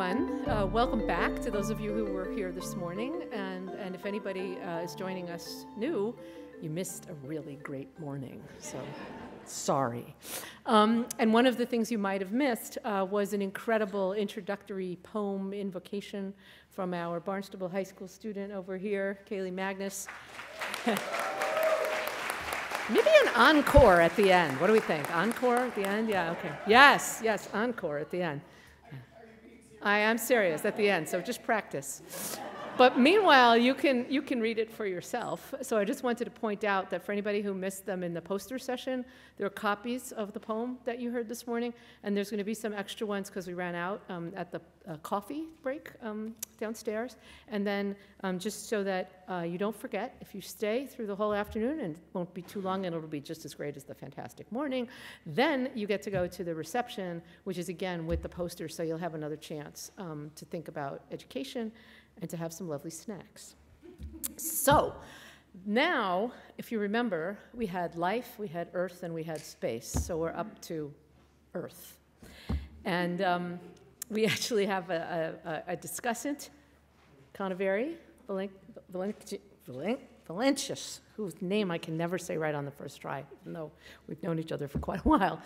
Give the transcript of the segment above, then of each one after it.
everyone. Welcome back to those of you who were here this morning. And if anybody is joining us new, you missed a really great morning, so sorry. And one of the things you might have missed was an incredible introductory poem invocation from our Barnstable High School student over here, Kaylee Magnus. Maybe an encore at the end. What do we think? Encore at the end? Yeah, okay. Yes, yes, encore at the end. I am serious at the end, so just practice. But meanwhile, you can read it for yourself. So I just wanted to point out that for anybody who missed them in the poster session, there are copies of the poem that you heard this morning, and there's going to be some extra ones because we ran out at the coffee break downstairs. And then just so that you don't forget, if you stay through the whole afternoon, and it won't be too long, and it'll be just as great as the fantastic morning, then you get to go to the reception, which is again with the poster, so you'll have another chance to think about education and to have some lovely snacks. So now, if you remember, we had life, we had earth, and we had space. So we're up to earth. And we actually have a discussant, Conevery Valencius, whose name I can never say right on the first try, even though we've known each other for quite a while.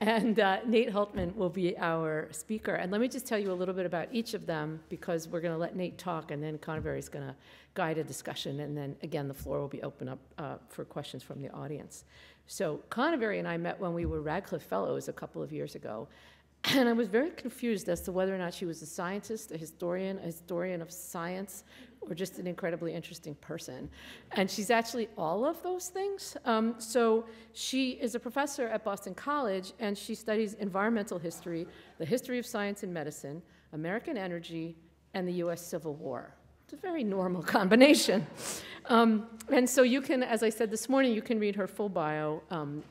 And Nate Hultman will be our speaker. And let me just tell you a little bit about each of them, because we're going to let Nate talk, and then Conevery is going to guide a discussion. And then, again, the floor will be open up for questions from the audience. So Conevery and I met when we were Radcliffe Fellows a couple of years ago. And I was very confused as to whether or not she was a scientist, a historian of science, or just an incredibly interesting person. And she's actually all of those things. So she is a professor at Boston College, and she studies environmental history, the history of science and medicine, American energy, and the US Civil War. It's a very normal combination. And so you can, as I said this morning, you can read her full bio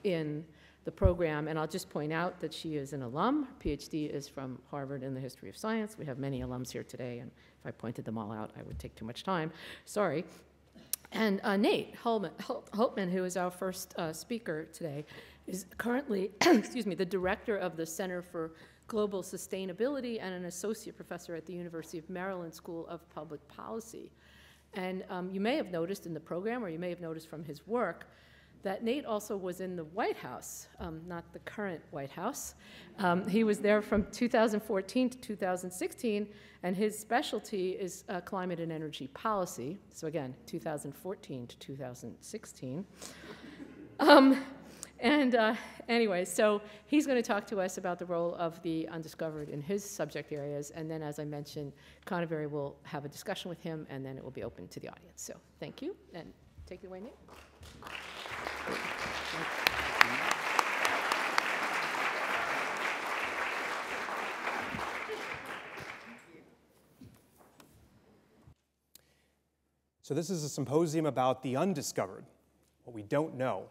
in the program, and I'll just point out that she is an alum. Her PhD is from Harvard in the history of science. We have many alums here today, and if I pointed them all out, I would take too much time. Sorry. And Nate Hultman, who is our first speaker today, is currently, excuse me, the director of the Center for Global Sustainability and an associate professor at the University of Maryland School of Public Policy. And you may have noticed in the program, or you may have noticed from his work, that Nate also was in the White House, not the current White House. He was there from 2014 to 2016, and his specialty is climate and energy policy. So again, 2014 to 2016. Anyway, so he's going to talk to us about the role of the undiscovered in his subject areas, and then, as I mentioned, Conevery will have a discussion with him, and then it will be open to the audience. So thank you, and take it away, Nate. So this is a symposium about the undiscovered, what we don't know.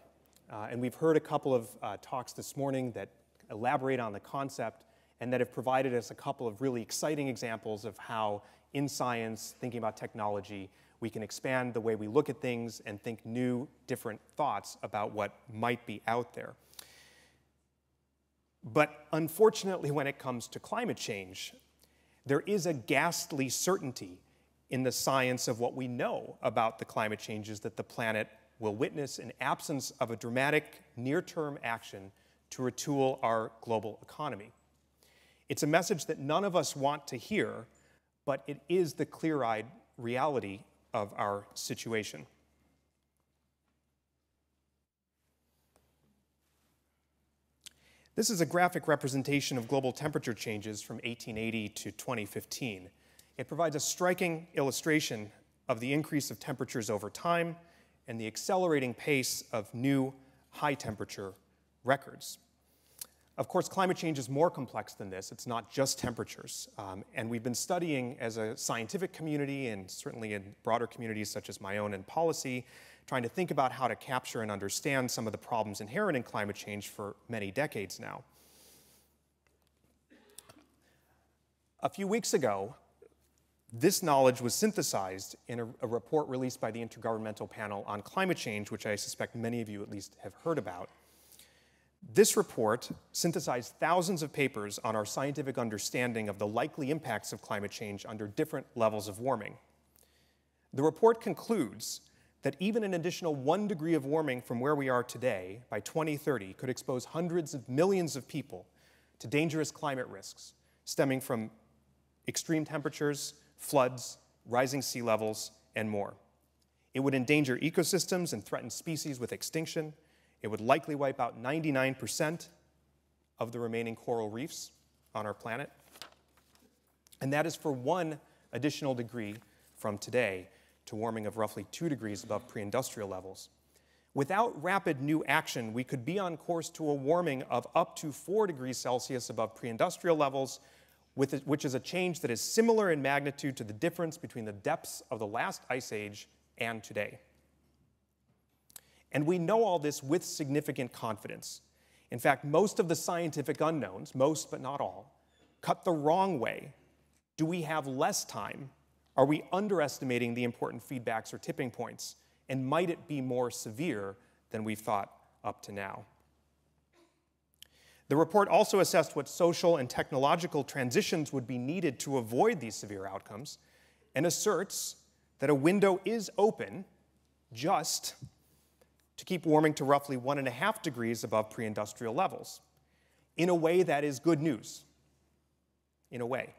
And we've heard a couple of talks this morning that elaborate on the concept and that have provided us a couple of really exciting examples of how, in science, thinking about technology, we can expand the way we look at things and think new, different thoughts about what might be out there. But unfortunately, when it comes to climate change, there is a ghastly certainty in the science of what we know about the climate changes that the planet will witness in absence of a dramatic near-term action to retool our global economy. It's a message that none of us want to hear, but it is the clear-eyed reality of our situation. This is a graphic representation of global temperature changes from 1880 to 2015. It provides a striking illustration of the increase of temperatures over time and the accelerating pace of new high temperature records. Of course, climate change is more complex than this. It's not just temperatures. And we've been studying as a scientific community, and certainly in broader communities such as my own in policy, trying to think about how to capture and understand some of the problems inherent in climate change for many decades now. A few weeks ago, this knowledge was synthesized in a report released by the Intergovernmental Panel on Climate Change, which I suspect many of you at least have heard about. This report synthesized thousands of papers on our scientific understanding of the likely impacts of climate change under different levels of warming. The report concludes that even an additional 1 degree of warming from where we are today by 2030 could expose hundreds of millions of people to dangerous climate risks stemming from extreme temperatures, floods, rising sea levels, and more. It would endanger ecosystems and threaten species with extinction. It would likely wipe out 99% of the remaining coral reefs on our planet. And that is for 1 additional degree from today to warming of roughly 2 degrees above pre-industrial levels. Without rapid new action, we could be on course to a warming of up to 4 degrees Celsius above pre-industrial levels, which is a change that is similar in magnitude to the difference between the depths of the last ice age and today. And we know all this with significant confidence. In fact, most of the scientific unknowns, most but not all, cut the wrong way. Do we have less time? Are we underestimating the important feedbacks or tipping points? And might it be more severe than we've thought up to now? The report also assessed what social and technological transitions would be needed to avoid these severe outcomes, and asserts that a window is open just to keep warming to roughly 1.5 degrees above pre-industrial levels. In a way, that is good news, in a way.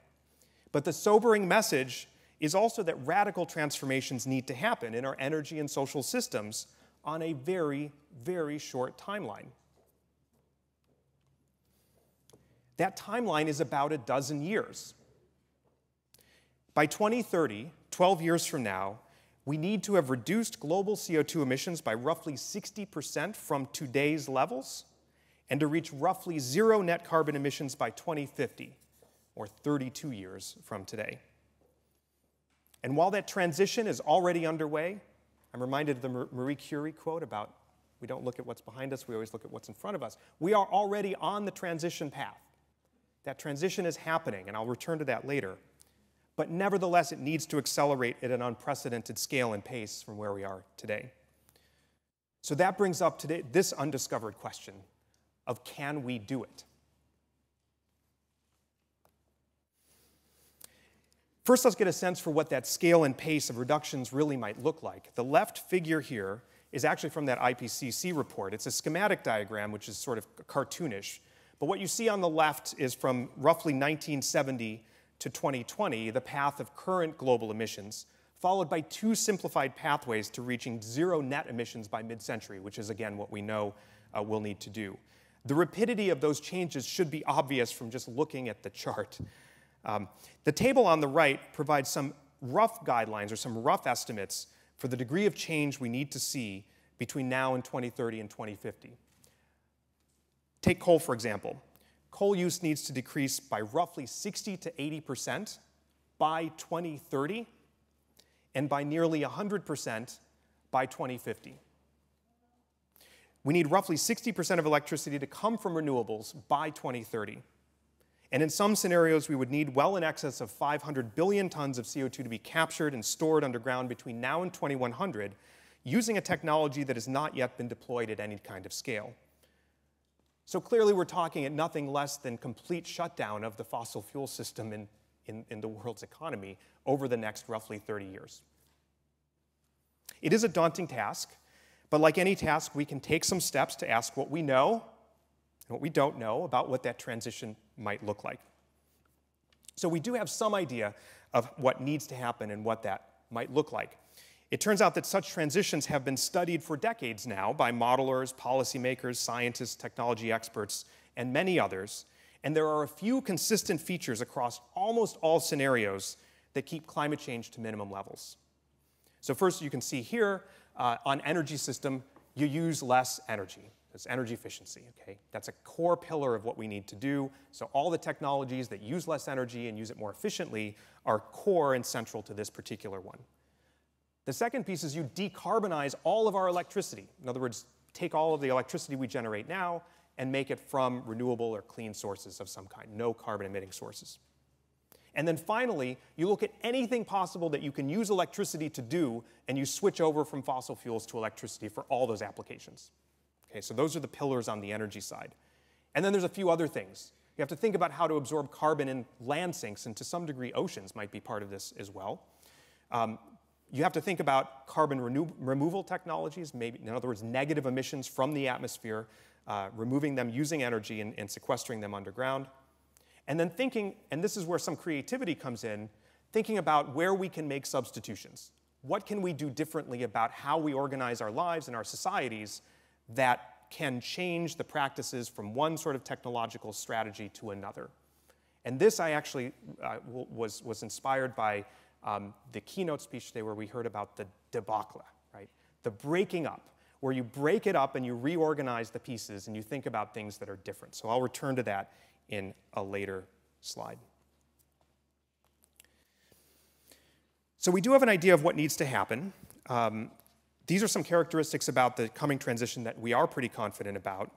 But the sobering message is also that radical transformations need to happen in our energy and social systems on a very, very short timeline. That timeline is about 12 years. By 2030, 12 years from now, we need to have reduced global CO2 emissions by roughly 60% from today's levels, and to reach roughly zero net carbon emissions by 2050, or 32 years from today. And while that transition is already underway, I'm reminded of the Marie Curie quote about, we don't look at what's behind us, we always look at what's in front of us. We are already on the transition path. That transition is happening, and I'll return to that later. But nevertheless, it needs to accelerate at an unprecedented scale and pace from where we are today. So that brings up today this undiscovered question of, can we do it? First, let's get a sense for what that scale and pace of reductions really might look like. The left figure here is actually from that IPCC report. It's a schematic diagram, which is sort of cartoonish. But what you see on the left is from roughly 1970 to 2020, the path of current global emissions, followed by 2 simplified pathways to reaching zero net emissions by mid-century, which is, again, what we know we'll need to do. The rapidity of those changes should be obvious from just looking at the chart. The table on the right provides some rough guidelines or some rough estimates for the degree of change we need to see between now and 2030 and 2050. Take coal, for example. Coal use needs to decrease by roughly 60 to 80% by 2030 and by nearly 100% by 2050. We need roughly 60% of electricity to come from renewables by 2030. And in some scenarios, we would need well in excess of 500 billion tons of CO2 to be captured and stored underground between now and 2100 using a technology that has not yet been deployed at any kind of scale. So clearly, we're talking at nothing less than complete shutdown of the fossil fuel system in the world's economy over the next roughly 30 years. It is a daunting task, but like any task, we can take some steps to ask what we know and what we don't know about what that transition might look like. So we do have some idea of what needs to happen and what that might look like. It turns out that such transitions have been studied for decades now by modelers, policymakers, scientists, technology experts, and many others. And there are a few consistent features across almost all scenarios that keep climate change to minimum levels. So first, you can see here on energy system, you use less energy. That's energy efficiency, okay? That's a core pillar of what we need to do. So all the technologies that use less energy and use it more efficiently are core and central to this particular one. The second piece is you decarbonize all of our electricity. In other words, take all of the electricity we generate now and make it from renewable or clean sources of some kind, no carbon emitting sources. And then finally, you look at anything possible that you can use electricity to do, and you switch over from fossil fuels to electricity for all those applications. Okay, so those are the pillars on the energy side. And then there's a few other things. You have to think about how to absorb carbon in land sinks, and to some degree oceans might be part of this as well. You have to think about carbon removal technologies, maybe, in other words, negative emissions from the atmosphere, removing them using energy and sequestering them underground. And then thinking, and this is where some creativity comes in, thinking about where we can make substitutions. What can we do differently about how we organize our lives and our societies that can change the practices from one sort of technological strategy to another? And this I actually was inspired by the keynote speech today where we heard about the debacle, right? The breaking up, where you break it up and you reorganize the pieces and you think about things that are different. So I'll return to that in a later slide. So we do have an idea of what needs to happen. These are some characteristics about the coming transition that we are pretty confident about.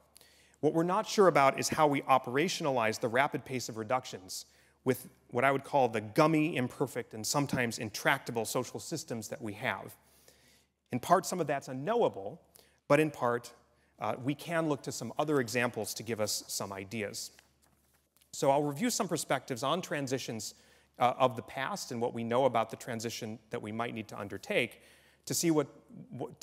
What we're not sure about is how we operationalize the rapid pace of reductions with what I would call the gummy, imperfect, and sometimes intractable social systems that we have. In part, some of that's unknowable, but in part, we can look to some other examples to give us some ideas. So I'll review some perspectives on transitions of the past and what we know about the transition that we might need to undertake to see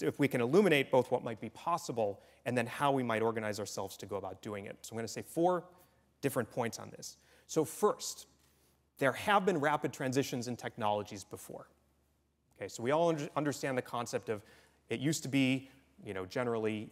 if we can illuminate both what might be possible and then how we might organize ourselves to go about doing it. So I'm going to say four different points on this. So first, there have been rapid transitions in technologies before. Okay, so we all understand the concept of it used to be, generally,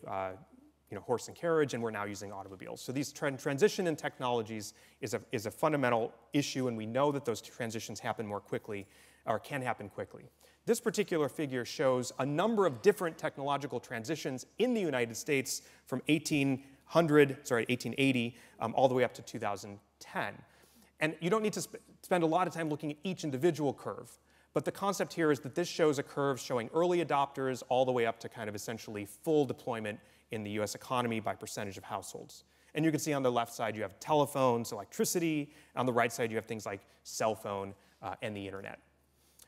horse and carriage, and we're now using automobiles. So these transition in technologies is a fundamental issue, and we know that those transitions happen more quickly, or can happen quickly. This particular figure shows a number of different technological transitions in the United States from 1880 all the way up to 2010. And you don't need to spend a lot of time looking at each individual curve, but the concept here is that this shows a curve showing early adopters all the way up to kind of essentially full deployment in the US economy by percentage of households. And you can see on the left side you have telephones, electricity. On the right side you have things like cell phone and the internet.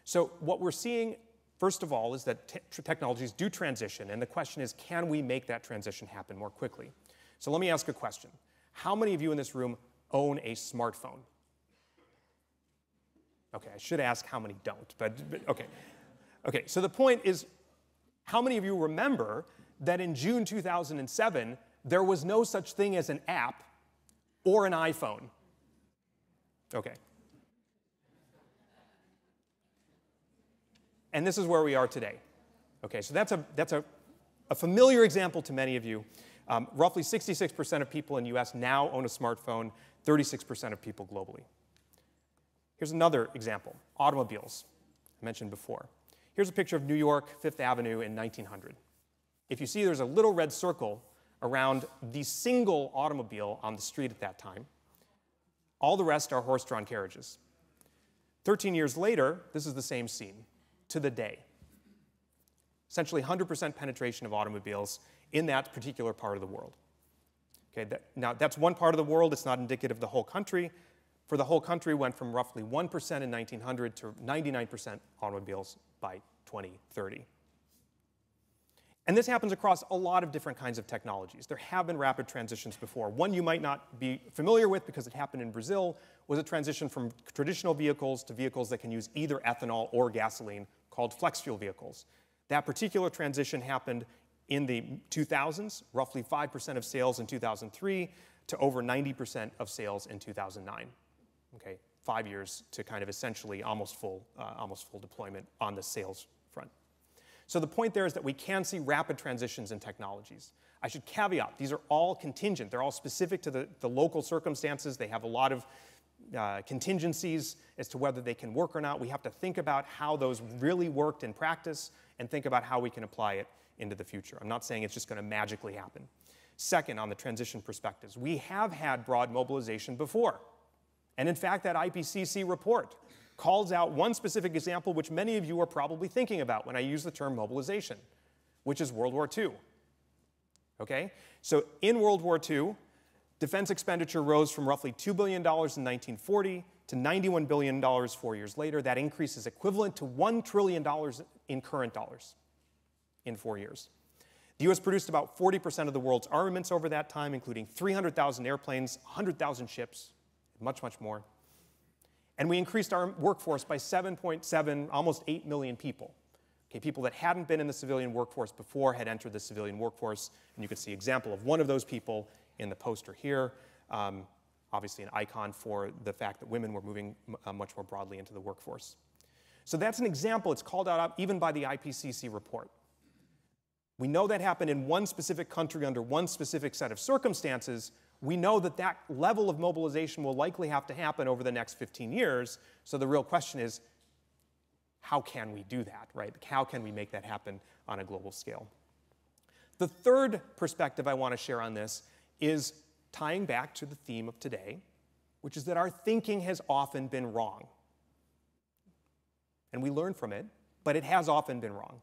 So what we're seeing, first of all, is that technologies do transition, and the question is, can we make that transition happen more quickly? So let me ask a question. How many of you in this room own a smartphone? Okay, I should ask how many don't, but okay. Okay, so the point is, how many of you remember that in June 2007, there was no such thing as an app or an iPhone? Okay. And this is where we are today. Okay, so that's a familiar example to many of you. Roughly 66% of people in the US now own a smartphone, 36% of people globally. Here's another example, automobiles, I mentioned before. Here's a picture of New York, Fifth Avenue in 1900. If you see, there's a little red circle around the single automobile on the street at that time. All the rest are horse-drawn carriages. 13 years later, this is the same scene, to the day. Essentially 100% penetration of automobiles in that particular part of the world. Okay, now that's one part of the world, it's not indicative of the whole country. For the whole country, went from roughly 1% in 1900 to 99% automobiles by 2030. And this happens across a lot of different kinds of technologies. There have been rapid transitions before. One you might not be familiar with because it happened in Brazil was a transition from traditional vehicles to vehicles that can use either ethanol or gasoline called flex fuel vehicles. That particular transition happened in the 2000s, roughly 5% of sales in 2003 to over 90% of sales in 2009. Okay, 5 years to kind of essentially almost full deployment on the sales front. So the point there is that we can see rapid transitions in technologies. I should caveat, these are all contingent. They're all specific to the local circumstances. They have a lot of contingencies as to whether they can work or not. We have to think about how those really worked in practice and think about how we can apply it into the future. I'm not saying it's just going to magically happen. Second, on the transition perspectives, we have had broad mobilization before. And in fact, that IPCC report calls out one specific example which many of you are probably thinking about when I use the term mobilization, which is World War II. Okay? So in World War II, defense expenditure rose from roughly $2 billion in 1940 to $91 billion 4 years later. That increase is equivalent to $1 trillion in current dollars in 4 years. The U.S. produced about 40% of the world's armaments over that time, including 300,000 airplanes, 100,000 ships, much, much more. And we increased our workforce by 7.7, almost 8 million people. Okay, people that hadn't been in the civilian workforce before had entered the civilian workforce. And you can see an example of one of those people in the poster here. Obviously an icon for the fact that women were moving much more broadly into the workforce. So that's an example. It's called out even by the IPCC report. We know that happened in one specific country under one specific set of circumstances. We know that that level of mobilization will likely have to happen over the next 15 years. So the real question is, how can we do that, right? How can we make that happen on a global scale? The third perspective I want to share on this is tying back to the theme of today, which is that our thinking has often been wrong. And we learn from it, but it has often been wrong.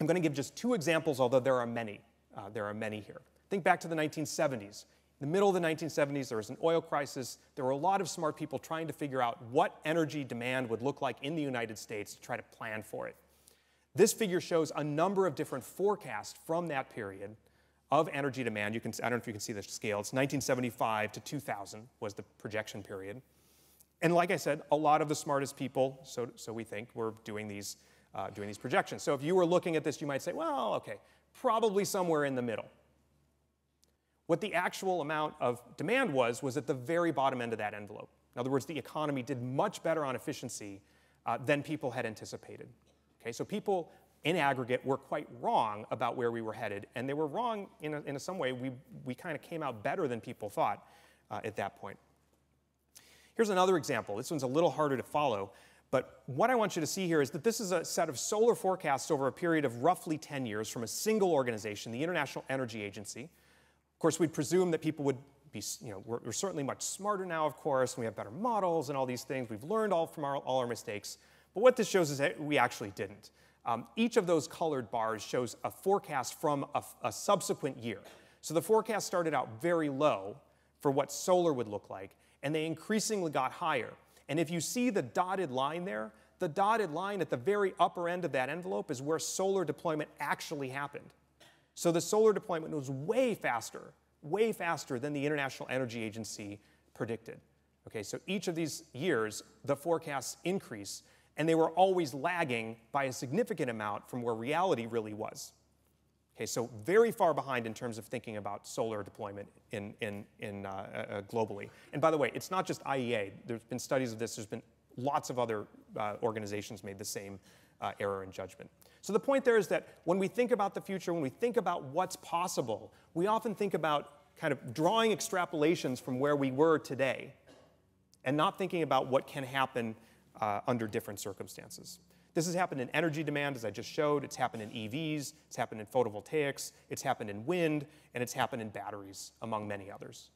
I'm going to give just two examples, although there are many. Here. Think back to the 1970s. In the middle of the 1970s, there was an oil crisis. There were a lot of smart people trying to figure out what energy demand would look like in the United States to try to plan for it. This figure shows a number of different forecasts from that period of energy demand. You can, I don't know if you can see the scale. It's 1975 to 2000 was the projection period. And like I said, a lot of the smartest people, so we think, were doing these projections. So if you were looking at this, you might say, well, okay, probably somewhere in the middle. What the actual amount of demand was at the very bottom end of that envelope. In other words, the economy did much better on efficiency than people had anticipated. Okay, so people in aggregate were quite wrong about where we were headed, and they were wrong in some way. We kind of came out better than people thought at that point. Here's another example. This one's a little harder to follow, but what I want you to see here is that this is a set of solar forecasts over a period of roughly 10 years from a single organization, the International Energy Agency. Of course, we'd presume that people would be, you know, we're certainly much smarter now, of course, and we have better models and all these things. We've learned all our mistakes. But what this shows is that we actually didn't. Each of those colored bars shows a forecast from a subsequent year. So the forecast started out very low for what solar would look like, and they increasingly got higher. And if you see the dotted line there, the dotted line at the very upper end of that envelope is where solar deployment actually happened. So the solar deployment was way faster than the International Energy Agency predicted. Okay, so each of these years, the forecasts increase, and they were always lagging by a significant amount from where reality really was. Okay, so very far behind in terms of thinking about solar deployment globally. And by the way, it's not just IEA. There's been studies of this. There's been lots of other organizations made the same error in judgment. So the point there is that when we think about the future, when we think about what's possible, we often think about kind of drawing extrapolations from where we were today and not thinking about what can happen under different circumstances. This has happened in energy demand, as I just showed. It's happened in EVs. It's happened in photovoltaics. It's happened in wind. And it's happened in batteries, among many others,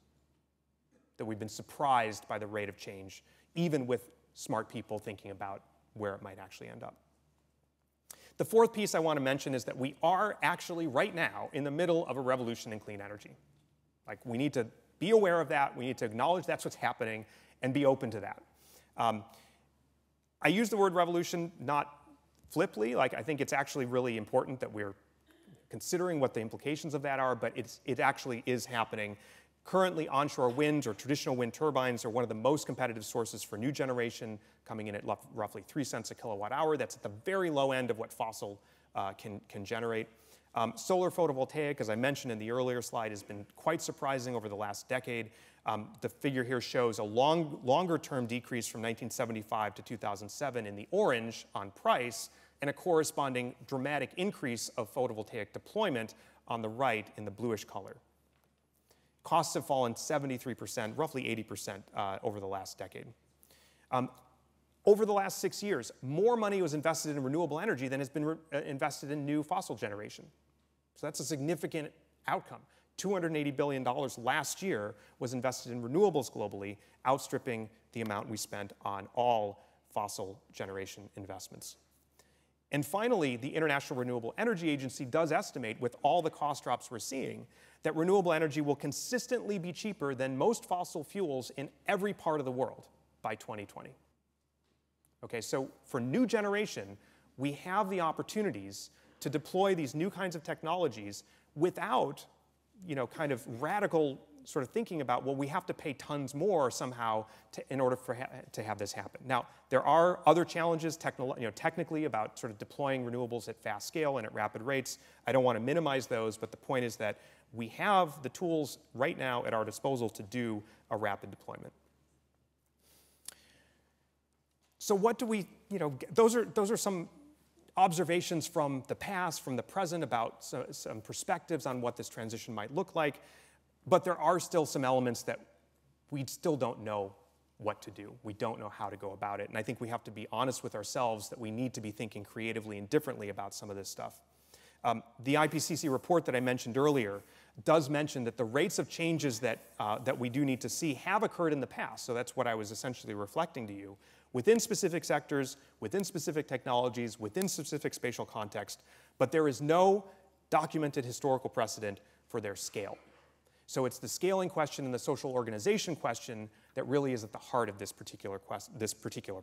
that we've been surprised by the rate of change, even with smart people thinking about where it might actually end up. The fourth piece I want to mention is that we are actually, right now, in the middle of a revolution in clean energy. Like, we need to be aware of that. We need to acknowledge that's what's happening and be open to that. I use the word revolution not flippantly. Like, I think it's actually really important that we're considering what the implications of that are, but it actually is happening. Currently, onshore wind or traditional wind turbines are one of the most competitive sources for new generation, coming in at roughly 3 cents a kilowatt hour. That's at the very low end of what fossil can generate. Solar photovoltaic, as I mentioned in the earlier slide, has been quite surprising over the last decade. The figure here shows a longer-term decrease from 1975 to 2007 in the orange on price, and a corresponding dramatic increase of photovoltaic deployment on the right in the bluish color. Costs have fallen 73%, roughly 80% over the last decade. Over the last 6 years, more money was invested in renewable energy than has been invested in new fossil generation. So that's a significant outcome. $280 billion last year was invested in renewables globally, outstripping the amount we spent on all fossil generation investments. And finally, the International Renewable Energy Agency does estimate, with all the cost drops we're seeing, that renewable energy will consistently be cheaper than most fossil fuels in every part of the world by 2020. Okay, so for new generation, we have the opportunities to deploy these new kinds of technologies without, you know, kind of radical sort of thinking about, well, we have to pay tons more somehow to, in order for to have this happen. Now, there are other challenges technically about sort of deploying renewables at fast scale and at rapid rates. I don't want to minimize those, but the point is that we have the tools right now at our disposal to do a rapid deployment. So what do we, you know, those are some observations from the past, from the present, about some perspectives on what this transition might look like. But there are still some elements that we still don't know what to do. We don't know how to go about it. And I think we have to be honest with ourselves that we need to be thinking creatively and differently about some of this stuff. The IPCC report that I mentioned earlier does mention that the rates of changes that, we do need to see have occurred in the past. So that's what I was essentially reflecting to you. Within specific sectors, within specific technologies, within specific spatial context. But there is no documented historical precedent for their scale. So it's the scaling question and the social organization question that really is at the heart of this particular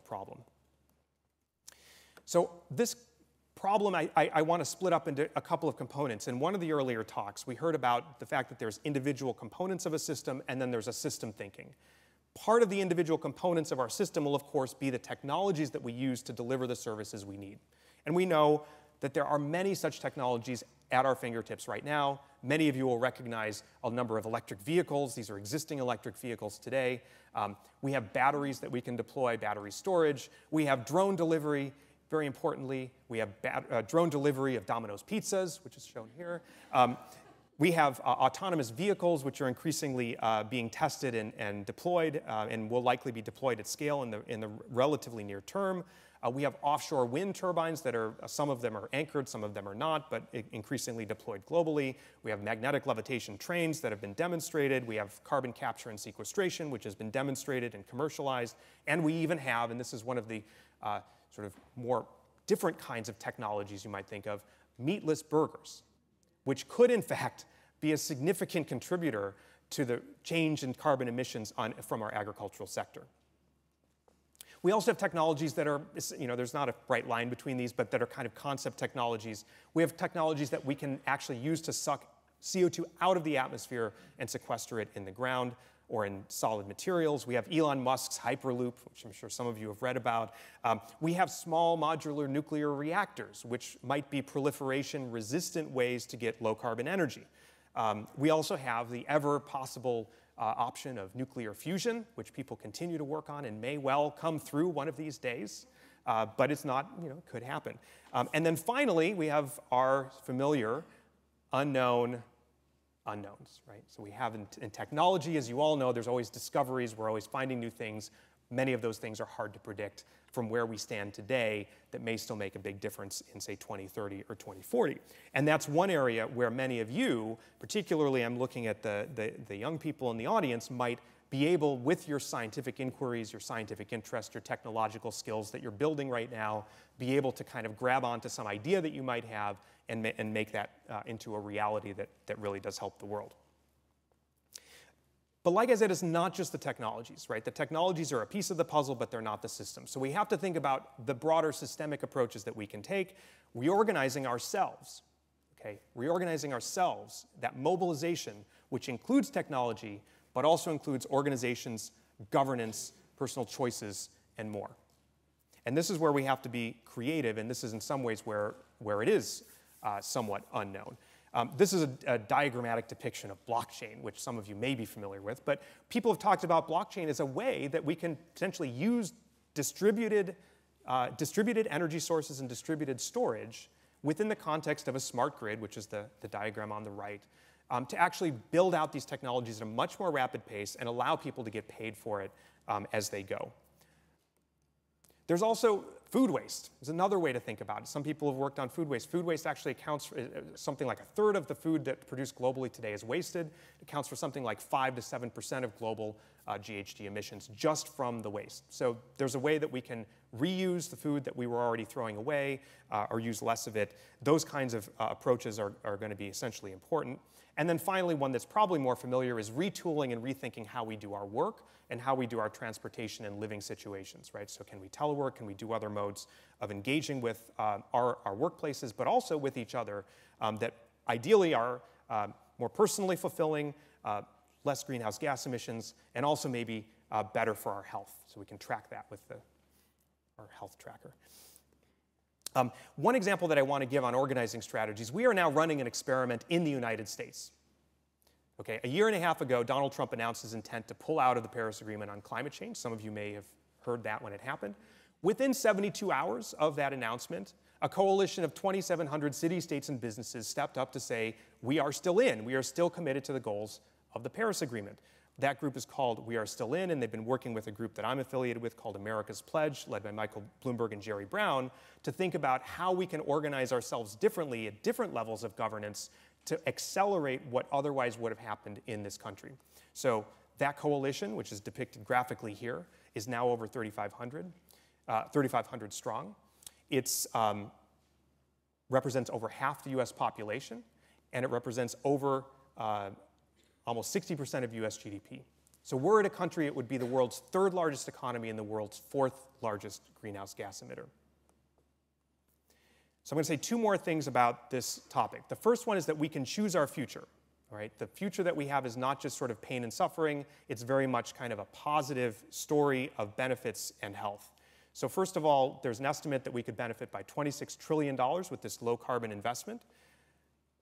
problem. So this problem I want to split up into a couple of components. In one of the earlier talks, we heard about the fact that there's individual components of a system, and then there's a system thinking. Part of the individual components of our system will, of course, be the technologies that we use to deliver the services we need. And we know that there are many such technologies at our fingertips right now. Many of you will recognize a number of electric vehicles. These are existing electric vehicles today. We have batteries that we can deploy, battery storage. We have drone delivery, very importantly. We have drone delivery of Domino's pizzas, which is shown here. We have autonomous vehicles, which are increasingly being tested and deployed, and will likely be deployed at scale in the relatively near term. We have offshore wind turbines that are, some of them are anchored, some of them are not, but increasingly deployed globally. We have magnetic levitation trains that have been demonstrated. We have carbon capture and sequestration, which has been demonstrated and commercialized. And we even have, and this is one of the sort of more different kinds of technologies you might think of, meatless burgers, which could in fact be a significant contributor to the change in carbon emissions from our agricultural sector. We also have technologies that are, you know, there's not a bright line between these, but that are kind of concept technologies. We have technologies that we can actually use to suck CO2 out of the atmosphere and sequester it in the ground or in solid materials. We have Elon Musk's Hyperloop, which I'm sure some of you have read about. We have small modular nuclear reactors, which might be proliferation-resistant ways to get low-carbon energy. We also have the ever-possible option of nuclear fusion, which people continue to work on and may well come through one of these days, but it's not, you know, could happen. And then finally, we have our familiar unknown unknowns, right? So we have in technology, as you all know, there's always discoveries. We're always finding new things. Many of those things are hard to predict from where we stand today that may still make a big difference in, say, 2030 or 2040. And that's one area where many of you, particularly I'm looking at the young people in the audience, might be able, with your scientific inquiries, your scientific interests, your technological skills that you're building right now, be able to kind of grab onto some idea that you might have and make that into a reality that really does help the world. But like I said, it's not just the technologies, right? The technologies are a piece of the puzzle, but they're not the system. So we have to think about the broader systemic approaches that we can take, reorganizing ourselves, okay? Reorganizing ourselves, that mobilization, which includes technology, but also includes organizations, governance, personal choices, and more. And this is where we have to be creative, and this is in some ways where it is somewhat unknown. This is a diagrammatic depiction of blockchain, which some of you may be familiar with. But people have talked about blockchain as a way that we can potentially use distributed energy sources and distributed storage within the context of a smart grid, which is the diagram on the right, to actually build out these technologies at a much more rapid pace and allow people to get paid for it as they go. There's also food waste is another way to think about it. Some people have worked on food waste. Food waste actually accounts for something like 1/3 of the food that produced globally today is wasted. It accounts for something like 5% to 7% of global GHG emissions just from the waste. So there's a way that we can reuse the food that we were already throwing away or use less of it. Those kinds of approaches are going to be essentially important. And then finally, one that's probably more familiar is retooling and rethinking how we do our work and how we do our transportation and living situations, right? So can we telework? Can we do other modes of engaging with our workplaces, but also with each other that ideally are more personally fulfilling, less greenhouse gas emissions, and also maybe better for our health. So we can track that with our health tracker. One example that I want to give on organizing strategies, we are now running an experiment in the United States. Okay, a year and a half ago, Donald Trump announced his intent to pull out of the Paris Agreement on climate change. Some of you may have heard that when it happened. Within 72 hours of that announcement, a coalition of 2,700 cities, states, and businesses stepped up to say, we are still in. We are still committed to the goals of the Paris Agreement. That group is called We Are Still In, and they've been working with a group that I'm affiliated with called America's Pledge, led by Michael Bloomberg and Jerry Brown, to think about how we can organize ourselves differently at different levels of governance to accelerate what otherwise would have happened in this country. So that coalition, which is depicted graphically here, is now over 3,500 strong. It represents over half the US population, and it represents over almost 60% of US GDP. So were it a country, it would be the world's third largest economy and the world's fourth largest greenhouse gas emitter. So I'm going to say two more things about this topic. The first one is that we can choose our future. All right? The future that we have is not just sort of pain and suffering. It's very much kind of a positive story of benefits and health. So first of all, there's an estimate that we could benefit by $26 trillion with this low carbon investment.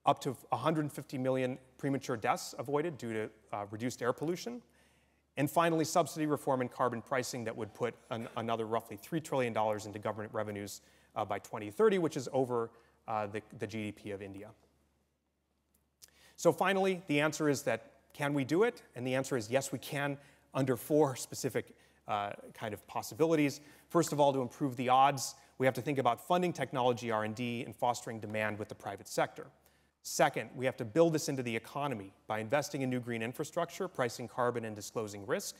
Up to 150 million premature deaths avoided due to reduced air pollution. And finally, subsidy reform and carbon pricing that would put another roughly $3 trillion into government revenues by 2030, which is over the GDP of India. So finally, the answer is that, can we do it? And the answer is yes, we can, under four specific kind of possibilities. First of all, to improve the odds, we have to think about funding technology R&D and fostering demand with the private sector. Second, we have to build this into the economy by investing in new green infrastructure, pricing carbon, and disclosing risk.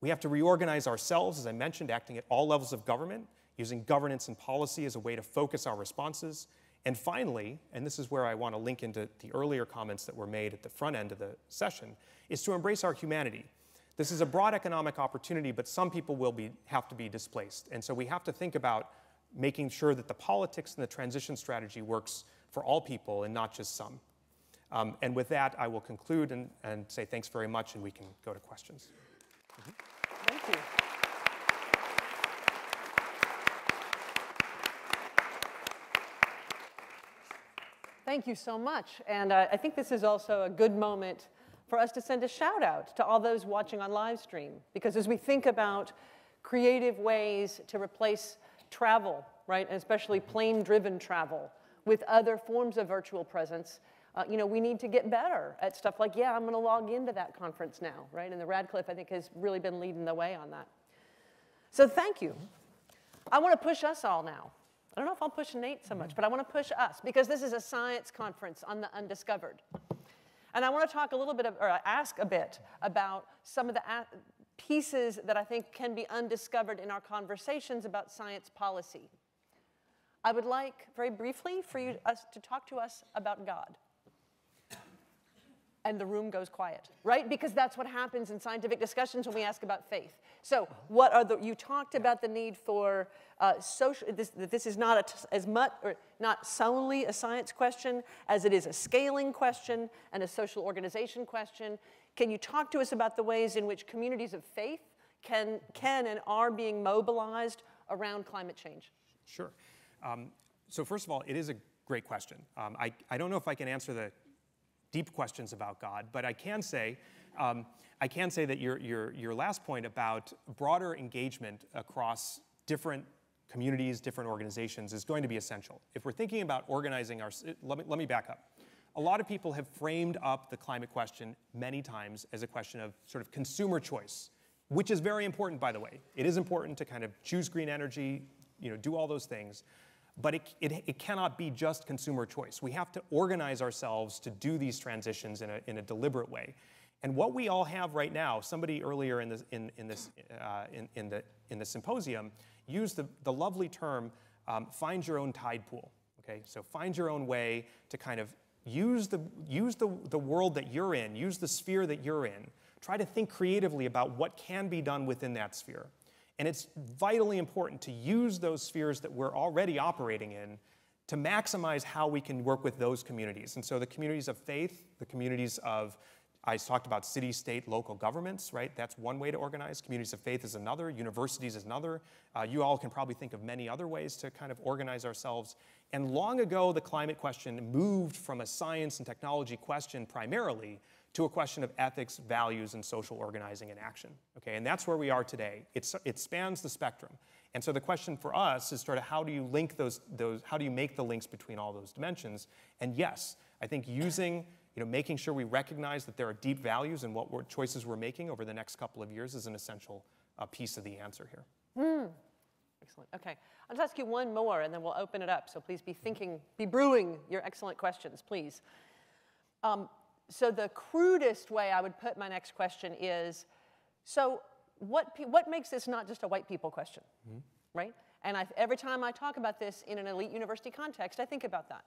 We have to reorganize ourselves, as I mentioned, acting at all levels of government, using governance and policy as a way to focus our responses. And finally, and this is where I want to link into the earlier comments that were made at the front end of the session, is to embrace our humanity. This is a broad economic opportunity, but some people will have to be displaced. And so we have to think about making sure that the politics and the transition strategy works for all people and not just some. And with that, I will conclude and say thanks very much, and we can go to questions. Mm-hmm. Thank you. Thank you so much. And I think this is also a good moment for us to send a shout out to all those watching on live stream, because as we think about creative ways to replace travel, right, and especially plane-driven travel, with other forms of virtual presence, you know, we need to get better at stuff like, yeah, I'm going to log into that conference now, right? And the Radcliffe, I think, has really been leading the way on that. So thank you. I want to push us all now. I don't know if I'll push Nate so much, but I want to push us, because this is a science conference on the undiscovered. And I want to talk a little bit, or ask a bit, about some of the pieces that I think can be undiscovered in our conversations about science policy. I would like, very briefly, for you to talk to us about God. And the room goes quiet, right? Because that's what happens in scientific discussions when we ask about faith. So what are the, you talked about the need for social, this is not as much, or not solely a science question as it is a scaling question and a social organization question. Can you talk to us about the ways in which communities of faith can and are being mobilized around climate change? Sure. So first of all, it is a great question. I don't know if I can answer the deep questions about God, but I can say that your last point about broader engagement across different communities, different organizations is going to be essential. If we're thinking about organizing our, let me back up. A lot of people have framed up the climate question many times as a question of sort of consumer choice, which is very important, by the way. It is important to kind of choose green energy, you know, do all those things. But it cannot be just consumer choice. We have to organize ourselves to do these transitions in a deliberate way. And what we all have right now, somebody earlier in the symposium used the lovely term, find your own tide pool. Okay, so find your own way to kind of Use the world that you're in. Use the sphere that you're in. Try to think creatively about what can be done within that sphere. And it's vitally important to use those spheres that we're already operating in to maximize how we can work with those communities. And so the communities of faith, the communities of, I talked about city, state, local governments, right? That's one way to organize. Communities of faith is another. Universities is another. You all can probably think of many other ways to kind of organize ourselves. And long ago, the climate question moved from a science and technology question primarily to a question of ethics, values, and social organizing and action. Okay, and that's where we are today. It spans the spectrum. And so the question for us is sort of how do you link those, how do you make the links between all those dimensions? And yes, I think using, you know, making sure we recognize that there are deep values in what choices we're making over the next couple of years is an essential piece of the answer here. Mm. Excellent. Okay, I'll just ask you one more and then we'll open it up. So please be thinking, be brewing your excellent questions, please. So the crudest way I would put my next question is, so what makes this not just a white people question, mm-hmm. right? And every time I talk about this in an elite university context, I think about that,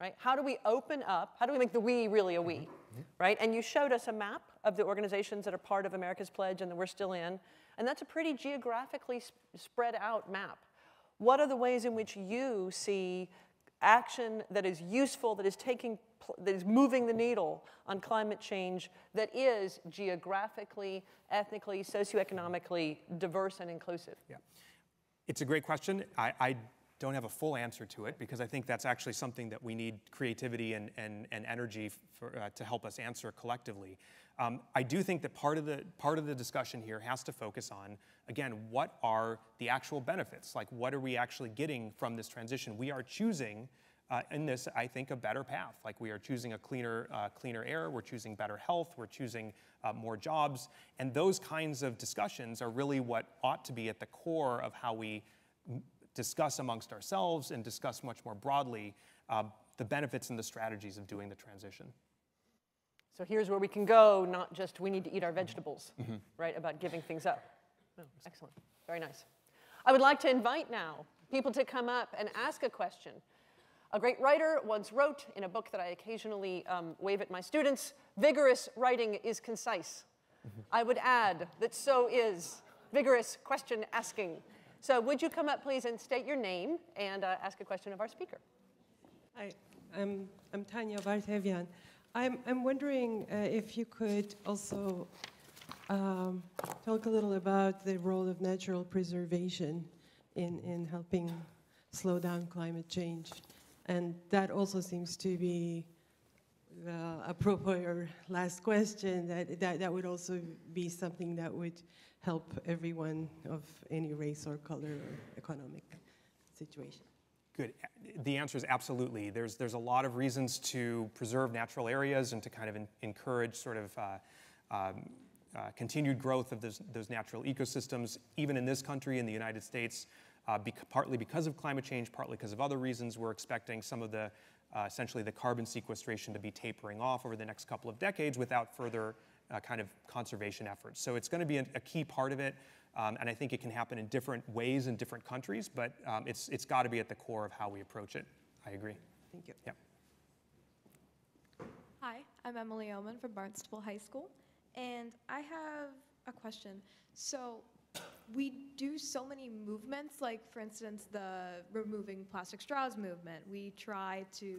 right? How do we open up, how do we make the we really a we, mm-hmm. right? And you showed us a map of the organizations that are part of America's Pledge and that we're still in, and that's a pretty geographically spread out map. What are the ways in which you see action that is useful, that is taking place, that is moving the needle on climate change, that is geographically, ethnically, socioeconomically diverse and inclusive? Yeah, it's a great question. I don't have a full answer to it because I think that's actually something that we need creativity and energy for, to help us answer collectively. I do think that part of the discussion here has to focus on, again, what are the actual benefits? Like, what are we actually getting from this transition? We are choosing in this, I think, a better path. Like, we are choosing a cleaner air, we're choosing better health, we're choosing more jobs, and those kinds of discussions are really what ought to be at the core of how we discuss amongst ourselves and discuss much more broadly the benefits and the strategies of doing the transition. So here's where we can go, not just we need to eat our vegetables, mm-hmm. right, about giving things up. Oh, excellent, very nice. I would like to invite now people to come up and ask a question. A great writer once wrote in a book that I occasionally wave at my students, vigorous writing is concise. I would add that so is vigorous question asking. So would you come up, please, and state your name and ask a question of our speaker? Hi, I'm Tanya Vartevian. I'm wondering if you could also talk a little about the role of natural preservation in helping slow down climate change. And that also seems to be appropriate or last question, that would also be something that would help everyone of any race or color or economic situation. Good. The answer is absolutely. There's a lot of reasons to preserve natural areas and to kind of encourage sort of continued growth of those natural ecosystems, even in this country, in the United States. Partly because of climate change, partly because of other reasons, we're expecting some of the, essentially the carbon sequestration to be tapering off over the next couple of decades without further kind of conservation efforts. So it's going to be a key part of it, and I think it can happen in different ways in different countries, but it's got to be at the core of how we approach it. I agree. Thank you. Yeah. Hi, I'm Emily Oman from Barnstable High School, and I have a question. So, we do so many movements, like, for instance, the removing plastic straws movement. We try to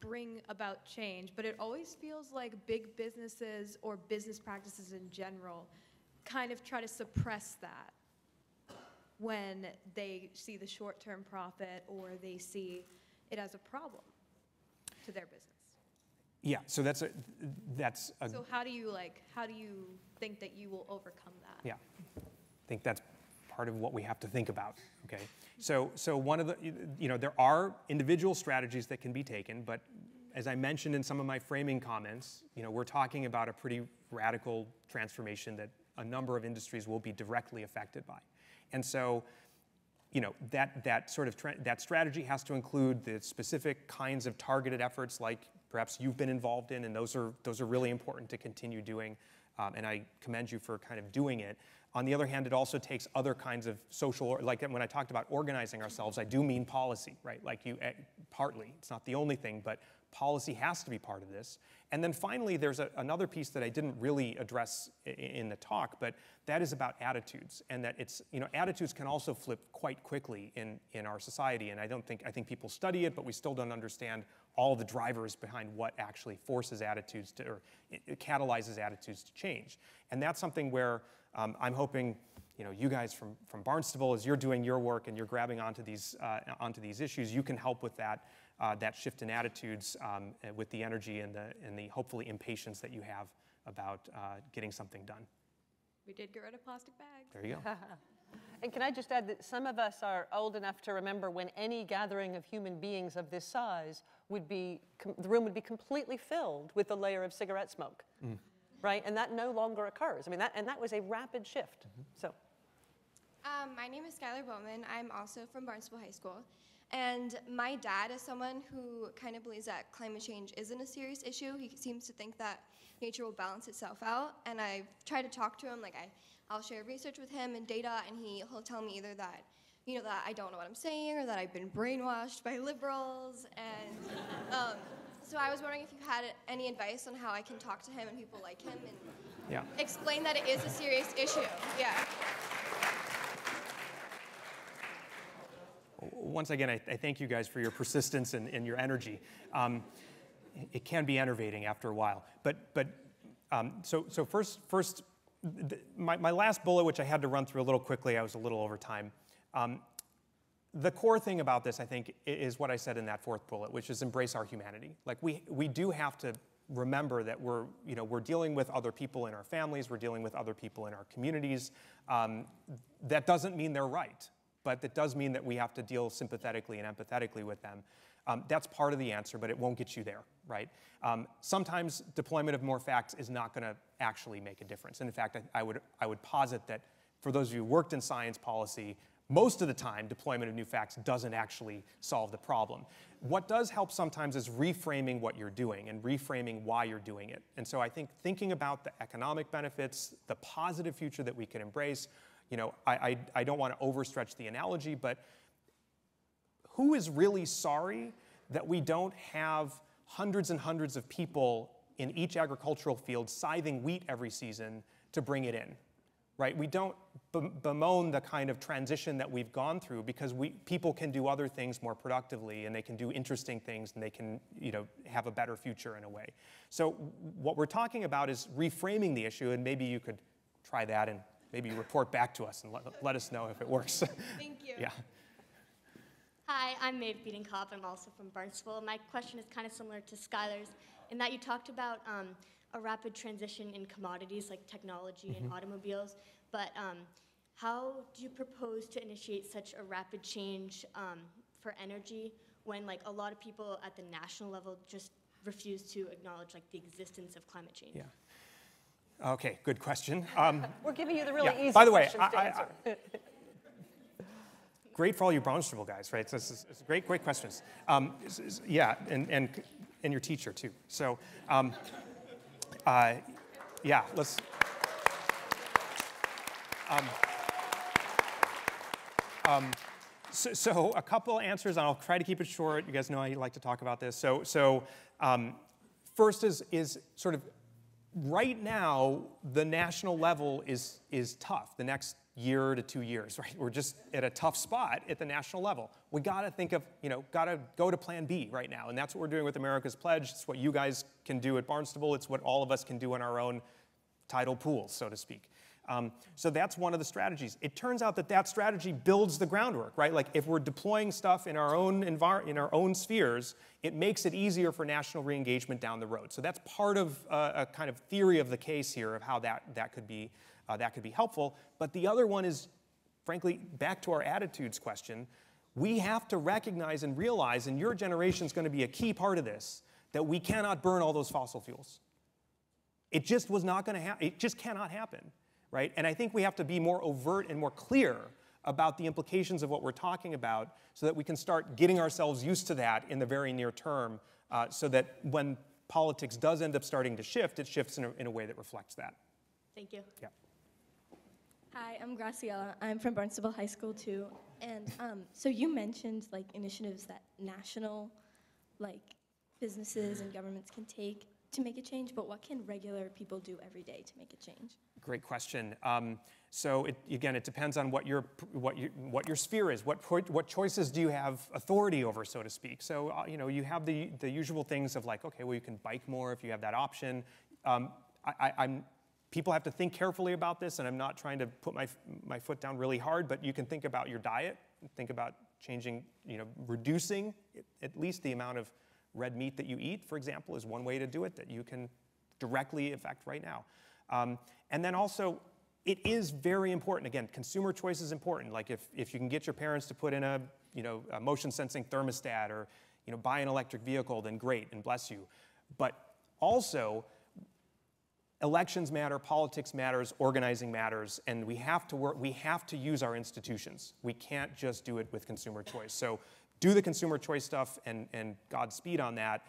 bring about change, but it always feels like big businesses or business practices in general kind of try to suppress that when they see the short-term profit or they see it as a problem to their business. Yeah, so that's a so how do you think that you will overcome that? Yeah. I think that's part of what we have to think about, okay? So one of the, you know, there are individual strategies that can be taken, but as I mentioned in some of my framing comments, you know, we're talking about a pretty radical transformation that a number of industries will be directly affected by. And so, you know, that strategy has to include the specific kinds of targeted efforts like perhaps you've been involved in, and those are really important to continue doing, and I commend you for kind of doing it. On the other hand, it also takes other kinds of social, like when I talked about organizing ourselves, I do mean policy, right? Like, partly, it's not the only thing, but Policy has to be part of this. And then finally, there's another piece that I didn't really address in the talk, but that is about attitudes, and that it's, you know, attitudes can also flip quite quickly in our society. And I think people study it, but we still don't understand all the drivers behind what actually forces attitudes to, or it catalyzes attitudes to change. And that's something where I'm hoping, you know, you guys from Barnstable, as you're doing your work and you're grabbing onto these issues, you can help with that. That shift in attitudes with the energy and the hopefully impatience that you have about getting something done. We did get rid of plastic bags. There you go. And can I just add that some of us are old enough to remember when any gathering of human beings of this size would be, the room would be completely filled with a layer of cigarette smoke, right? And that no longer occurs. I mean, that was a rapid shift, so. My name is Skylar Bowman. I'm also from Barnstable High School. And my dad is someone who kind of believes that climate change isn't a serious issue. He seems to think that nature will balance itself out. And I've tried to talk to him. Like, I'll share research with him and data, and he'll tell me either that, you know, that I don't know what I'm saying, or that I've been brainwashed by liberals. And so I was wondering if you had any advice on how I can talk to him and people like him and explain that it is a serious issue. Yeah. Once again, I thank you guys for your persistence and your energy. It can be enervating after a while. But so first my last bullet, which I had to run through a little quickly, I was a little over time. The core thing about this, I think, is what I said in that fourth bullet, which is embrace our humanity. Like, we do have to remember that we're dealing with other people in our families, we're dealing with other people in our communities. That doesn't mean they're right. But that does mean that we have to deal sympathetically and empathetically with them. That's part of the answer, but it won't get you there, right? Sometimes deployment of more facts is not going to actually make a difference. And in fact, I would posit that for those of you who worked in science policy, most of the time, deployment of new facts doesn't actually solve the problem. What does help sometimes is reframing what you're doing and reframing why you're doing it. And so I think thinking about the economic benefits, the positive future that we can embrace. You know, I don't want to overstretch the analogy, but who is really sorry that we don't have hundreds and hundreds of people in each agricultural field scything wheat every season to bring it in, right? We don't bemoan the kind of transition that we've gone through because people can do other things more productively, and they can do interesting things, and they can, you know, have a better future in a way. So what we're talking about is reframing the issue, and maybe you could try that and maybe report back to us and let us know if it works. Thank you. Yeah. Hi, I'm Maeve Biedenkopp. I'm also from Barnstable. My question is kind of similar to Skylar's in that you talked about a rapid transition in commodities like technology and automobiles, but how do you propose to initiate such a rapid change for energy when, like, a lot of people at the national level just refuse to acknowledge, like, the existence of climate change? Yeah. Okay, good question. We're giving you the really easy questions to answer. Great for all you Barnstable guys, right? So it's great questions. And your teacher too. So, let's. So a couple answers, and I'll try to keep it short. You guys know I like to talk about this. So first is sort of. Right now, the national level is tough, the next year to 2 years, right? We're just at a tough spot at the national level. We gotta think of, you know, gotta go to plan B right now, and that's what we're doing with America's Pledge. It's what you guys can do at Barnstable. It's what all of us can do in our own tidal pools, so to speak. So that's one of the strategies. It turns out that that strategy builds the groundwork, right? Like, if we're deploying stuff in our own spheres, it makes it easier for national re-engagement down the road. So that's part of a kind of theory of the case here of how that could be helpful. But the other one is, frankly, back to our attitudes question. We have to recognize and realize, and your generation is going to be a key part of this, that we cannot burn all those fossil fuels. It just was not going to happen. It just cannot happen. Right? And I think we have to be more overt and more clear about the implications of what we're talking about so that we can start getting ourselves used to that in the very near term so that when politics does end up starting to shift, it shifts in a way that reflects that. Thank you. Yeah. Hi, I'm Graciela. I'm from Barnstable High School too. And so you mentioned, like, initiatives that national, like, businesses and governments can take to make a change, but what can regular people do every day to make a change? Great question. So again, it depends on what your sphere is. What choices do you have authority over, so to speak? So you know, you have the usual things of like, okay, well, you can bike more if you have that option. People have to think carefully about this, and I'm not trying to put my foot down really hard, but you can think about your diet, think about changing, you know, reducing at least the amount of red meat that you eat, for example, is one way to do it that you can directly affect right now. And then also, it is very important. Again, consumer choice is important. Like if you can get your parents to put in a motion sensing thermostat or buy an electric vehicle, then great and bless you. But also, elections matter, politics matters, organizing matters, and we have to work. We have to use our institutions. We can't just do it with consumer choice. So do the consumer choice stuff and Godspeed on that,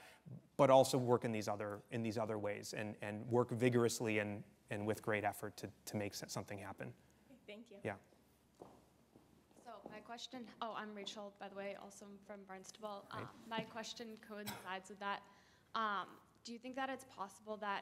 but also work in these other ways and work vigorously and with great effort to make something happen. Thank you. Yeah. So my question, I'm Rachel, by the way, also from Barnstable. Right. My question coincides with that. Do you think that it's possible that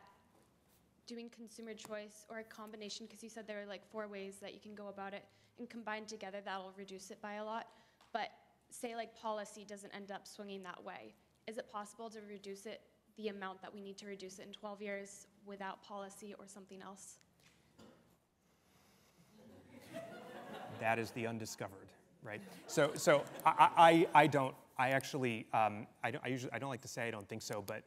doing consumer choice or a combination, because you said there are like 4 ways that you can go about it, and combined together that will reduce it by a lot, but say like policy doesn't end up swinging that way. Is it possible to reduce it the amount that we need to reduce it in 12 years without policy or something else? That is the undiscovered, right? So I don't like to say I don't think so, but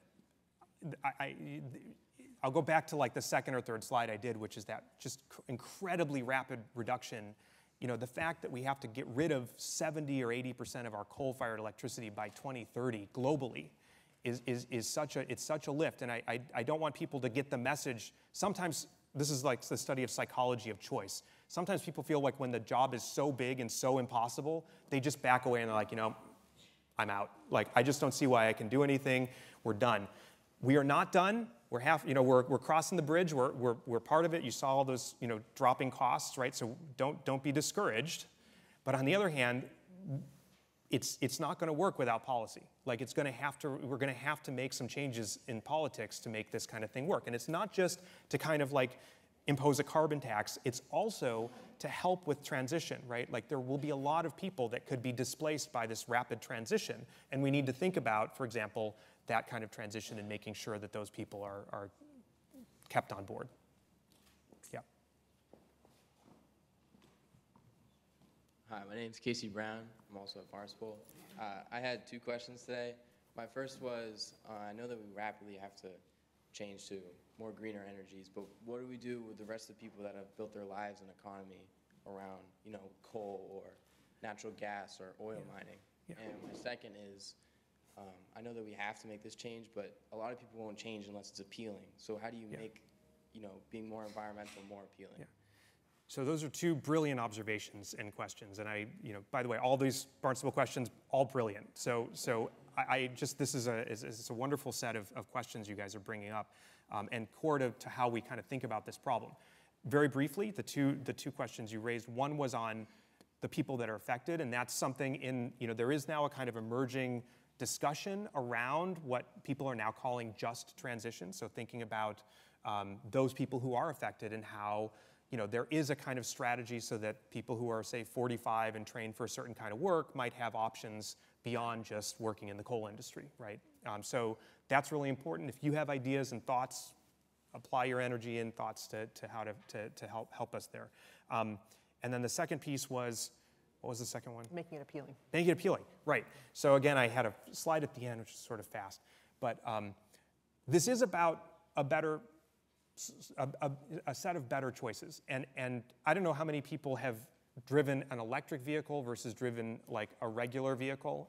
I'll go back to like the second or third slide I did, which is that just incredibly rapid reduction. You know, the fact that we have to get rid of 70 or 80% of our coal-fired electricity by 2030 globally is such a lift. And I don't want people to get the message. Sometimes this is like the study of psychology of choice. Sometimes people feel like when the job is so big and so impossible, they just back away and they're like, you know, I'm out. Like I just don't see why I can do anything. We're done. We are not done. We're half, you know, we're crossing the bridge. We're part of it. You saw all those, you know, dropping costs, right? So don't be discouraged. But on the other hand, it's not going to work without policy. Like it's going to have to, we're going to have to make some changes in politics to make this kind of thing work. And it's not just to kind of like impose a carbon tax. It's also to help with transition, right? Like there will be a lot of people that could be displaced by this rapid transition, and we need to think about, for example, that kind of transition and making sure that those people are kept on board. Yeah. Hi, my name's Casey Brown. I'm also at Barnstable. I had 2 questions today. My first was, I know that we rapidly have to change to more greener energies, but what do we do with the rest of the people that have built their lives and economy around, you know, coal or natural gas or oil mining? Yeah. And my second is, I know that we have to make this change, but a lot of people won't change unless it's appealing. So how do you make, you know, being more environmental more appealing? Yeah. So those are 2 brilliant observations and questions. And I, you know, by the way, all these Barnstable questions, all brilliant. So I just, this is a wonderful set of questions you guys are bringing up, and core to how we kind of think about this problem. Very briefly, the two questions you raised. One was on the people that are affected, and that's something in, you know, there is now a kind of emerging discussion around what people are now calling just transition. So thinking about those people who are affected and how, you know, there is a kind of strategy so that people who are, say, 45 and trained for a certain kind of work might have options beyond just working in the coal industry, right? So that's really important. If you have ideas and thoughts, apply your energy and thoughts to how to help us there. And then the second piece was, what was the second one? Making it appealing. Making it appealing, right. So again, I had a slide at the end, which is sort of fast. But this is about a set of better choices. And I don't know how many people have driven an electric vehicle versus driven like a regular vehicle.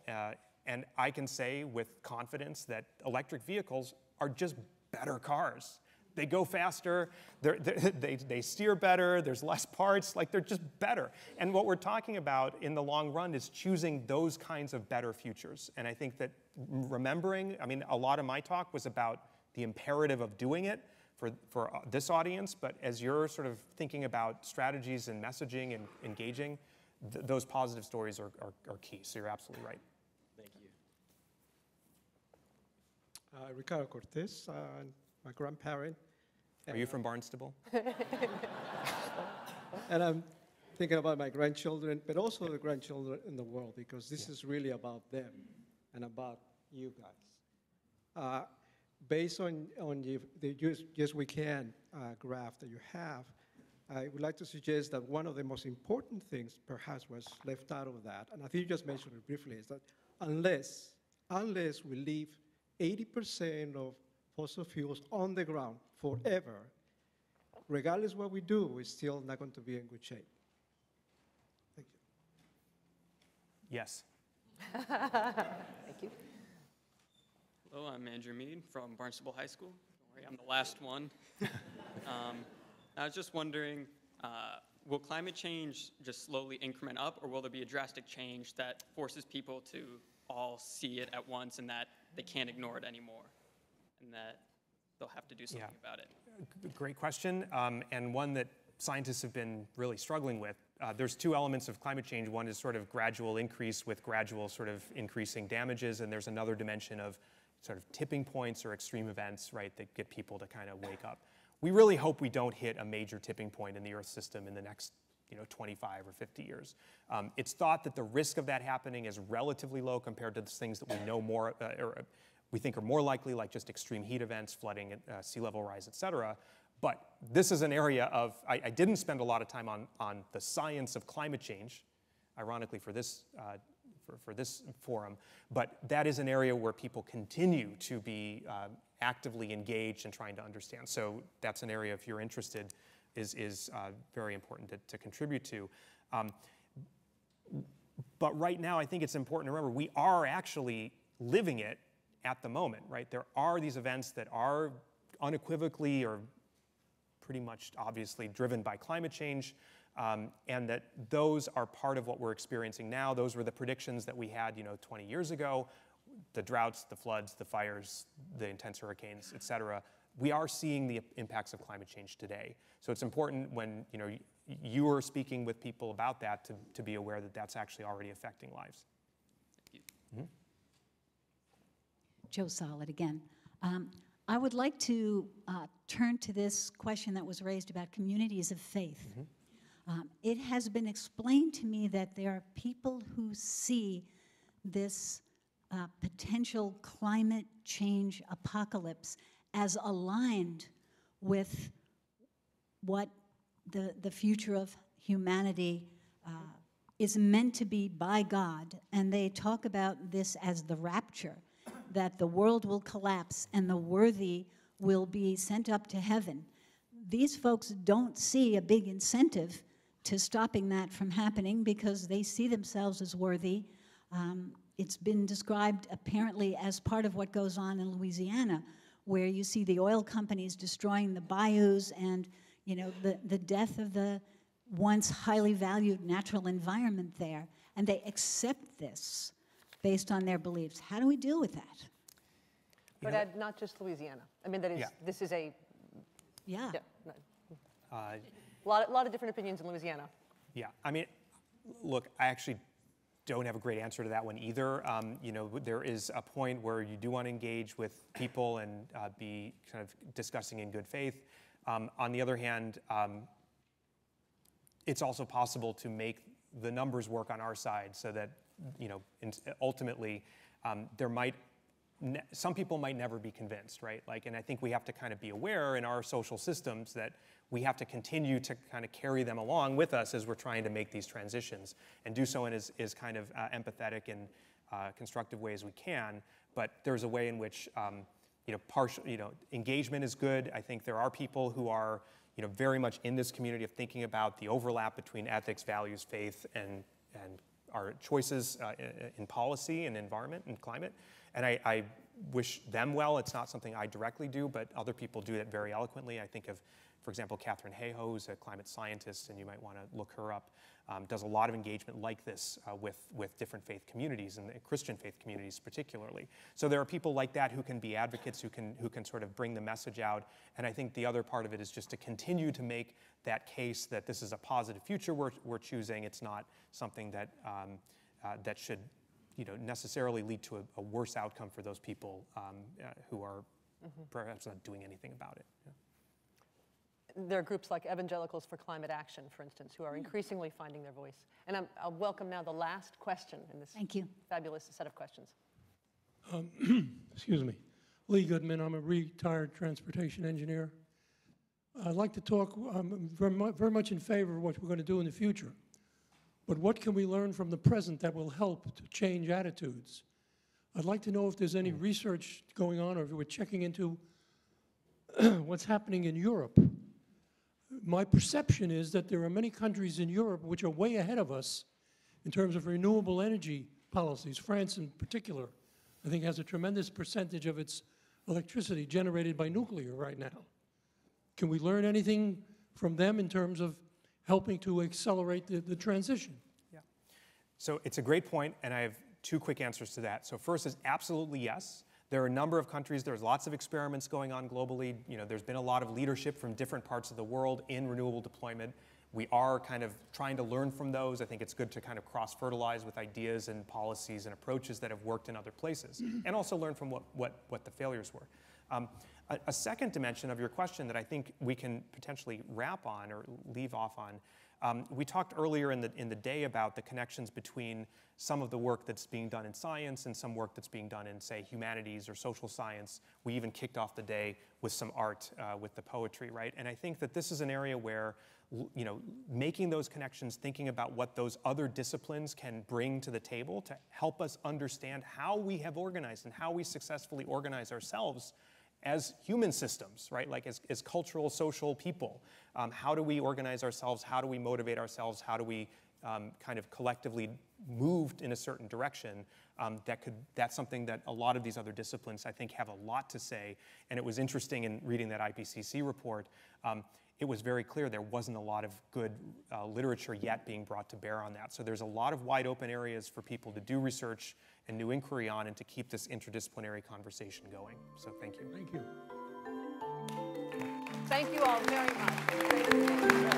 And I can say with confidence that electric vehicles are just better cars. They go faster, they steer better, there's less parts, like they're just better. And what we're talking about in the long run is choosing those kinds of better futures. And I think that remembering, I mean, a lot of my talk was about the imperative of doing it for this audience, but as you're sort of thinking about strategies and messaging and engaging, those positive stories are key, so you're absolutely right. Thank you. Ricardo Cortés, my grandparent. Are you from Barnstable? And I'm thinking about my grandchildren, but also the grandchildren in the world, because this is really about them and about you guys. Based on the Yes We Can graph that you have, I would like to suggest that one of the most important things perhaps was left out of that, and I think you just mentioned it briefly, is that unless we leave 80% of fossil fuels on the ground forever, regardless what we do, we're still not going to be in good shape. Thank you. Yes. Thank you. Hello, I'm Andrew Mead from Barnstable High School. Don't worry, I'm the last one. I was just wondering, will climate change just slowly increment up, or will there be a drastic change that forces people to all see it at once and that they can't ignore it anymore, and that they'll have to do something about it? Great question, and one that scientists have been really struggling with. There's two elements of climate change. One is sort of gradual increase with gradual sort of increasing damages, and there's another dimension of sort of tipping points or extreme events, right, that get people to kind of wake up. We really hope we don't hit a major tipping point in the Earth system in the next 25 or 50 years. It's thought that the risk of that happening is relatively low compared to the things that we know more, or we think are more likely, like just extreme heat events, flooding, sea level rise, et cetera. But this is an area of, I didn't spend a lot of time on the science of climate change, ironically for this this forum, but that is an area where people continue to be actively engaged and trying to understand. So that's an area, if you're interested, is very important to contribute to. But right now, I think it's important to remember we are actually living it at the moment, right? There are these events that are unequivocally or pretty much obviously driven by climate change. And that those are part of what we're experiencing now. Those were the predictions that we had 20 years ago, the droughts, the floods, the fires, the intense hurricanes, et cetera. We are seeing the impacts of climate change today. So it's important when you are speaking with people about that to be aware that that's actually already affecting lives. Thank you. Mm-hmm. Joe Solid again. I would like to turn to this question that was raised about communities of faith. Mm-hmm. It has been explained to me that there are people who see this potential climate change apocalypse as aligned with what the future of humanity is meant to be by God. And they talk about this as the rapture, that the world will collapse and the worthy will be sent up to heaven. These folks don't see a big incentive to stopping that from happening because they see themselves as worthy. It's been described apparently as part of what goes on in Louisiana, where you see the oil companies destroying the bayous and the death of the once highly valued natural environment there. And they accept this based on their beliefs. How do we deal with that? But not just Louisiana. I mean, that is, this is a, lot of different opinions in Louisiana. Yeah, I mean, look, I actually don't have a great answer to that one either. There is a point where you do want to engage with people and be kind of discussing in good faith. On the other hand, it's also possible to make the numbers work on our side so that, ultimately, there might, some people might never be convinced, right? Like, and I think we have to kind of be aware in our social systems that we have to continue to kind of carry them along with us as we're trying to make these transitions and do so in as kind of empathetic and constructive way as we can. But there's a way in which, partial, engagement is good. I think there are people who are, very much in this community of thinking about the overlap between ethics, values, faith, and our choices in policy and environment and climate. And I wish them well. It's not something I directly do, but other people do it very eloquently. I think of, for example, Catherine Hayhoe, who's a climate scientist, and you might want to look her up, does a lot of engagement like this with different faith communities, and Christian faith communities particularly. So there are people like that who can be advocates, who can sort of bring the message out. And I think the other part of it is just to continue to make that case that this is a positive future we're choosing. It's not something that that should necessarily lead to a worse outcome for those people who are perhaps not doing anything about it. Yeah. There are groups like Evangelicals for Climate Action, for instance, who are increasingly finding their voice. And I'll welcome now the last question in this fabulous set of questions. Excuse me. Lee Goodman, I'm a retired transportation engineer. I'd like to talk, I'm very much in favor of what we're going to do in the future. But what can we learn from the present that will help to change attitudes? I'd like to know if there's any research going on or if we're checking into what's happening in Europe. My perception is that there are many countries in Europe which are way ahead of us in terms of renewable energy policies. France in particular, I think, has a tremendous percentage of its electricity generated by nuclear right now. Can we learn anything from them in terms of helping to accelerate the transition? Yeah. So it's a great point, and I have two quick answers to that. So first is absolutely yes. There are a number of countries, there's lots of experiments going on globally. You know, there's been a lot of leadership from different parts of the world in renewable deployment. We are kind of trying to learn from those. I think it's good to kind of cross-fertilize with ideas and policies and approaches that have worked in other places, and also learn from what the failures were. A second dimension of your question that I think we can potentially wrap on or leave off on, we talked earlier in the day about the connections between some of the work that's being done in science and some work that's being done in, say, humanities or social science. We even kicked off the day with some art, with the poetry, right? And I think that this is an area where, you know, making those connections, thinking about what those other disciplines can bring to the table to help us understand how we have organized and how we successfully organize ourselves as human systems, right? Like as cultural, social people. How do we organize ourselves? How do we motivate ourselves? How do we kind of collectively move in a certain direction? That's something that a lot of these other disciplines, I think, have a lot to say. And it was interesting in reading that IPCC report, it was very clear there wasn't a lot of good literature yet being brought to bear on that. So there's a lot of wide open areas for people to do research and new inquiry on and to keep this interdisciplinary conversation going. So thank you. Thank you. Thank you all very much.